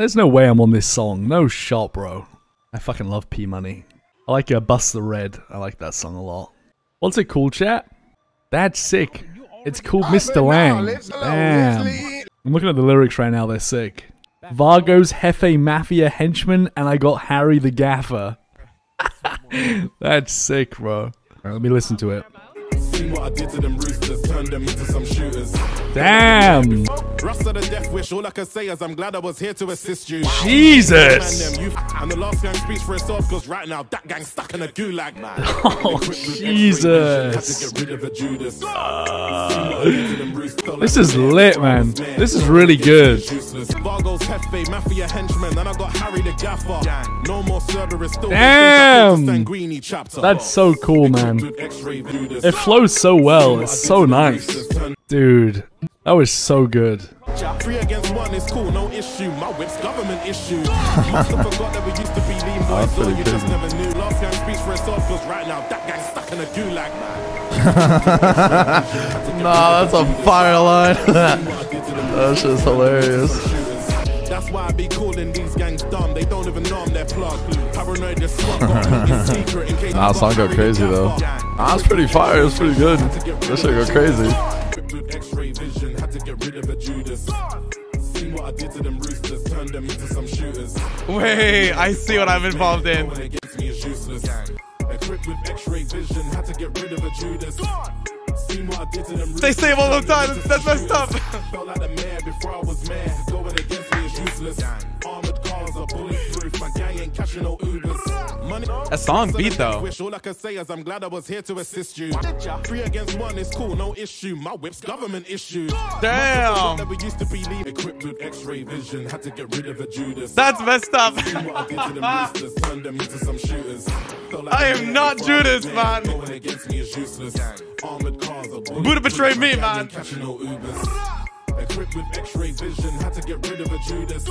There's no way I'm on this song. No shot, bro. I fucking love P Money. I like Bust the Red. I like that song a lot. What's it called, chat? That's sick. It's called Mr. Lang. Damn. I'm looking at the lyrics right now. They're sick. Vargo's Jefe Mafia henchman, and I got Harry the Gaffer. That's sick, bro. All right, let me listen to it. What I did to them roosters, turned them into some shooters. Damn! Russ the Deathwish, all I can say is I'm glad I was here to assist you. Jesus! And the last gang speaks for itself, because right now that gang's stuck in a gulag, man. Oh, Jesus! This is lit, man. This is really good. Vargo's Jefe Mafia henchman, and I got Harry the Gaffer. No more Cerberus, still Sanguini chapter. That's so cool, man. It flows so well. It's so nice. Dude, that was so good. 3 against 1 is cool, no issue. My whip's government issue. You must have forgot that we used to be lean boys, so you just never knew. Last gang speaks for itself, because right now that guy's stuck in a gulag, man. Nah, that's a fire line. That's just hilarious. That's why I be calling these gangs dumb. They don't even know I'm their plug. Paranoid this fuck in secret in case. Nah, song go crazy though. Nah, it's pretty fire. It's pretty good. This shit go crazy. X-ray vision, had to get rid of a Judas. Seen what I did to them roosters, turned them into some shooters. Wait, I see what I'm involved in. Equipped with X-ray vision, had to get rid of a Judas. They say it all the time. That's messed up. Felt like the mayor before I was mayor. Going against me is useless. Armored cars are bulletproof. My gang ain't catching no Ubers. Money. That song beat though. All I can say is I'm glad I was here to assist you. 3 against 1 is cool, no issue. My whip's government issue. Damn. That we used to be equipped with X-ray vision. Had to get rid of a Judas. That's messed up. I am not Judas, man. Going against me is useless. Buddha betrayed me, man. Equipped with X-ray vision, had to get rid of a Judas.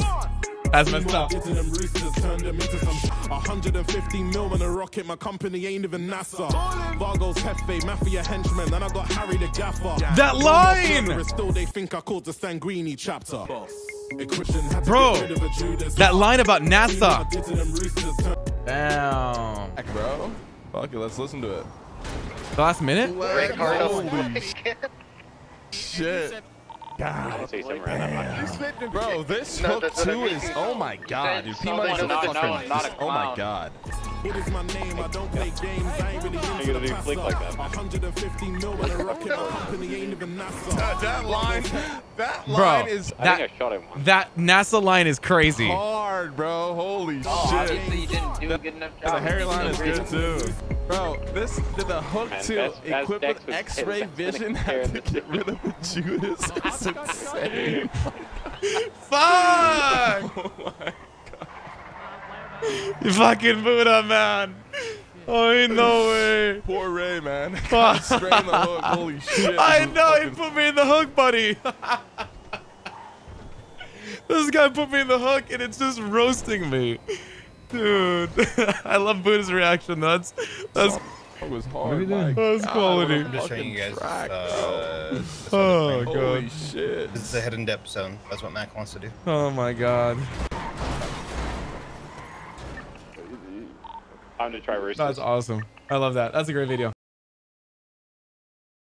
That's messed up. 150 mil in a rocket, my company ain't even NASA. Vargo's Jefe Mafia henchman, and I got Harry the Gaffer. That line! Still they think I called the Sanguini chapter. Bro, that line about NASA. Damn. Bro, fuck it, let's listen to it. The last minute? Shit. God. Damn. Bro, this hook too is, oh my god, dude. P Money's a fucking, oh my god. What is my name? I don't play games. I ain't really into the pasta. 150 mil in a rocket, my company ain't even NASA. That line is, I think I shot him once. That NASA line is crazy. Hard, bro. Holy shit. You didn't do a good enough job. The Harry line is good too. Bro, this the hook to equip with X-ray vision had to get rid of the Judas is insane. Fuck! Oh my god! You fucking Buddha, man! Oh, ain't no way! Poor Ray, man. Fuck! Straight in the hook. Holy shit! I know he put me in the hook, buddy. This guy put me in the hook, and it's just roasting me. Dude, I love Buddha's reaction. That's that was hard. That's quality. I'm just showing you guys. Oh god. Holy shit. This is a hidden depth zone. That's what Mac wants to do. Oh my god. Time to try roosters. That's awesome. I love that. That's a great video.